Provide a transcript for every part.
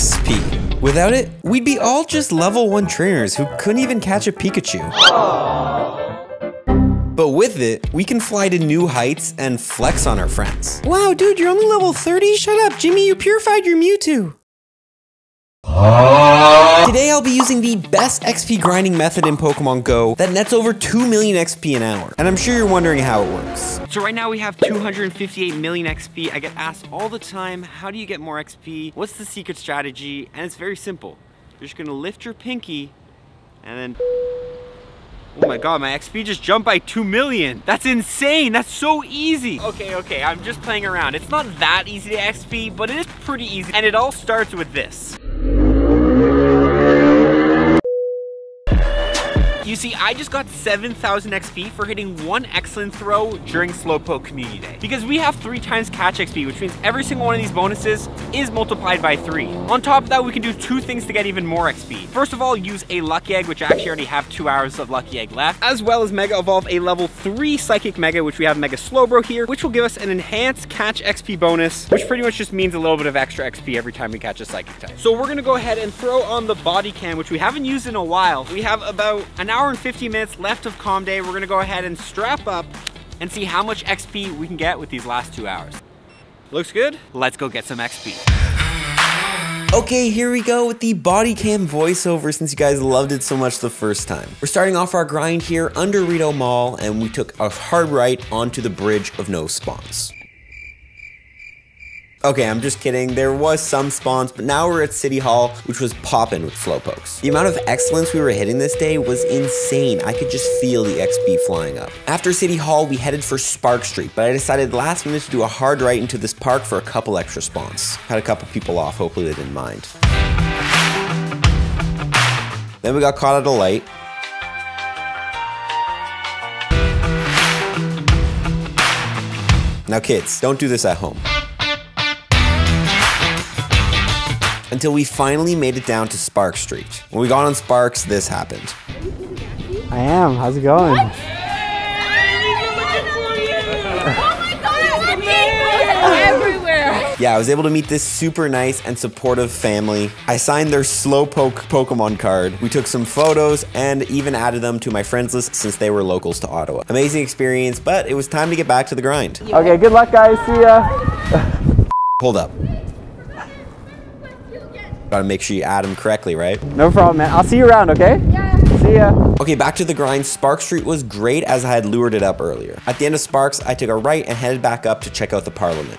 XP. Without it, we'd be all just level 1 trainers who couldn't even catch a Pikachu. But with it, we can fly to new heights and flex on our friends. Wow, dude, you're only level 30? Shut up, Jimmy, you purified your Mewtwo. Today I'll be using the best XP grinding method in Pokemon Go that nets over 2 million XP an hour. And I'm sure you're wondering how it works. So right now we have 258 million XP. I get asked all the time, how do you get more XP? What's the secret strategy? And it's very simple. You're just gonna lift your pinky and then... Oh my god, my XP just jumped by 2 million. That's insane, that's so easy. Okay, I'm just playing around. It's not that easy to XP, but it is pretty easy. And it all starts with this. You see, I just got 7,000 XP for hitting one excellent throw during Slowpoke Community Day. Because we have 3 times catch XP, which means every single one of these bonuses is multiplied by 3. On top of that, we can do 2 things to get even more XP. First of all, use a Lucky Egg, which I actually already have 2 hours of Lucky Egg left, as well as Mega Evolve a level 3 Psychic Mega, which we have Mega Slowbro here, which will give us an enhanced catch XP bonus, which pretty much just means a little bit of extra XP every time we catch a Psychic type. So we're gonna go ahead and throw on the Body Cam, which we haven't used in a while. We have about an hour and 50 minutes left of Calm Day. We're gonna go ahead and strap up and see how much XP we can get with these last 2 hours. Looks good? Let's go get some XP. Okay, here we go with the body cam voiceover since you guys loved it so much the first time. We're starting off our grind here under Rideau Mall and we took a hard right onto the Bridge of No Spawns. Okay, I'm just kidding, there was some spawns, but now we're at City Hall, which was poppin' with Slowpokes. The amount of excellence we were hitting this day was insane. I could just feel the XP flying up. After City Hall, we headed for Sparks Street, but I decided last minute to do a hard right into this park for a couple extra spawns. Had a couple people off, hopefully they didn't mind. Then we got caught at a light. Now kids, don't do this at home. Until we finally made it down to Sparks Street. When we got on Sparks, this happened. I am, how's it going? What? Yeah, I was able to meet this super nice and supportive family. I signed their Slowpoke Pokemon card. We took some photos and even added them to my friends list since they were locals to Ottawa. Amazing experience, but it was time to get back to the grind. Okay, good luck guys, see ya. Hold up. Gotta make sure you add them correctly, right? No problem, man. I'll see you around, okay? Yeah. See ya. Okay, back to the grind. Sparks Street was great as I had lured it up earlier. At the end of Sparks, I took a right and headed back up to check out the Parliament.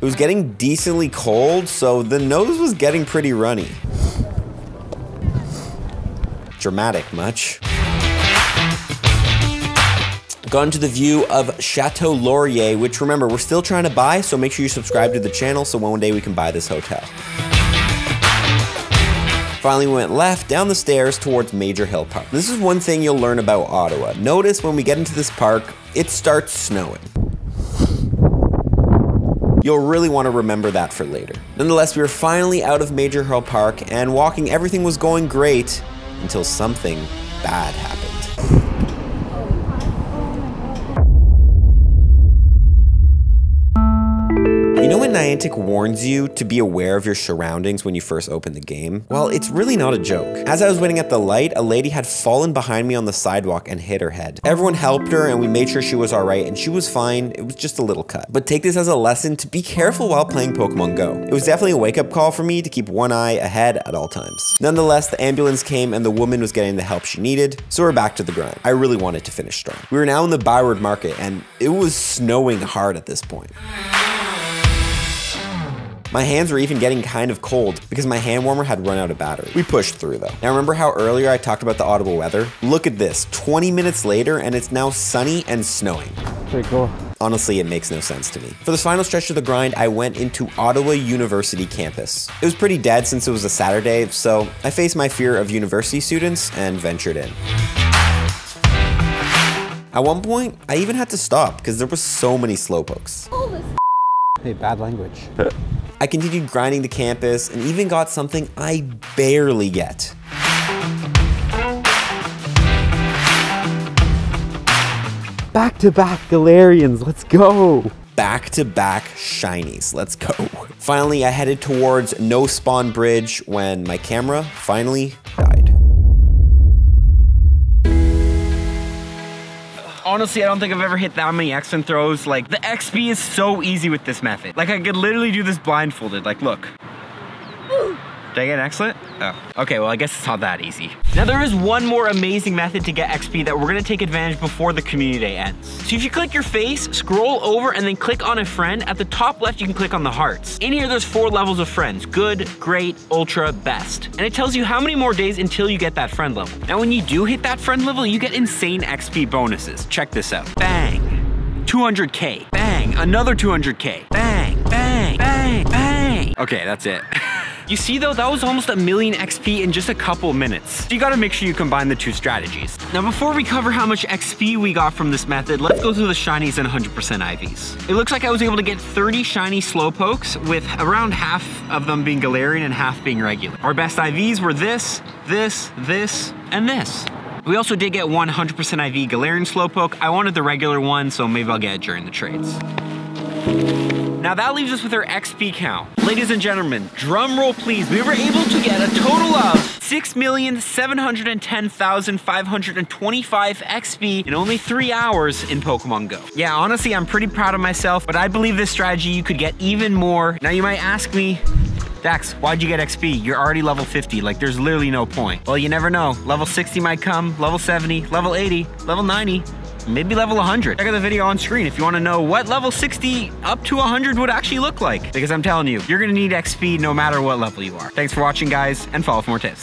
It was getting decently cold, so the nose was getting pretty runny. Dramatic, much. Gone to the view of Chateau Laurier, which remember, we're still trying to buy, so make sure you subscribe to the channel so one day we can buy this hotel. Finally we went left down the stairs towards Major Hill Park. This is one thing you'll learn about Ottawa. Notice when we get into this park, it starts snowing. You'll really want to remember that for later. Nonetheless, we were finally out of Major Hill Park and walking, everything was going great until something bad happened. Niantic warns you to be aware of your surroundings when you first open the game. Well, it's really not a joke. As I was waiting at the light, a lady had fallen behind me on the sidewalk and hit her head. Everyone helped her and we made sure she was alright and she was fine, it was just a little cut. But take this as a lesson to be careful while playing Pokemon Go. It was definitely a wake-up call for me to keep one eye ahead at all times. Nonetheless, the ambulance came and the woman was getting the help she needed, so we're back to the grind. I really wanted to finish strong. We were now in the Byward Market and it was snowing hard at this point. My hands were even getting kind of cold because my hand warmer had run out of battery. We pushed through though. Now remember how earlier I talked about the Ottawa weather? Look at this, 20 minutes later and it's now sunny and snowing. Pretty cool. Honestly, it makes no sense to me. For this final stretch of the grind, I went into Ottawa University campus. It was pretty dead since it was a Saturday, so I faced my fear of university students and ventured in. At one point, I even had to stop because there were so many Slowpokes. Hey, bad language. I continued grinding the campus and even got something I barely get. Back to back Galarians, let's go. back-to-back shinies. Let's go. Finally, I headed towards No Spawn Bridge when my camera finally died. Honestly, I don't think I've ever hit that many X-Men throws. Like, the XP is so easy with this method. Like, I could literally do this blindfolded. Like, look. Did I get an excellent? Oh. Okay, well, I guess it's not that easy. Now, there is one more amazing method to get XP that we're gonna take advantage before the community day ends. So if you click your face, scroll over, and then click on a friend, at the top left, you can click on the hearts. In here, there's 4 levels of friends: good, great, ultra, best. And it tells you how many more days until you get that friend level. Now, when you do hit that friend level, you get insane XP bonuses. Check this out. Bang, 200K. Bang, another 200K. Bang, bang, bang, bang. Okay, that's it. You see though, that was almost 1 million XP in just a couple minutes. So you gotta make sure you combine the two strategies. Now before we cover how much XP we got from this method, let's go through the shinies and 100% IVs. It looks like I was able to get 30 shiny Slowpokes, with around half of them being Galarian and half being regular. Our best IVs were this, this, this, and this. We also did get 100% IV Galarian Slowpoke. I wanted the regular one, so maybe I'll get it during the trades. Now that leaves us with our XP count. Ladies and gentlemen, drum roll please. We were able to get a total of 6,710,525 XP in only 3 hours in Pokemon Go. Yeah, honestly, I'm pretty proud of myself, but I believe this strategy you could get even more. Now you might ask me, Dax, why'd you get XP? You're already level 50, like there's literally no point. Well, you never know. Level 60 might come, level 70, level 80, level 90, maybe level 100. Check out the video on screen if you wanna know what level 60 up to 100 would actually look like. Because I'm telling you, you're gonna need XP no matter what level you are. Thanks for watching, guys, and follow for more tips.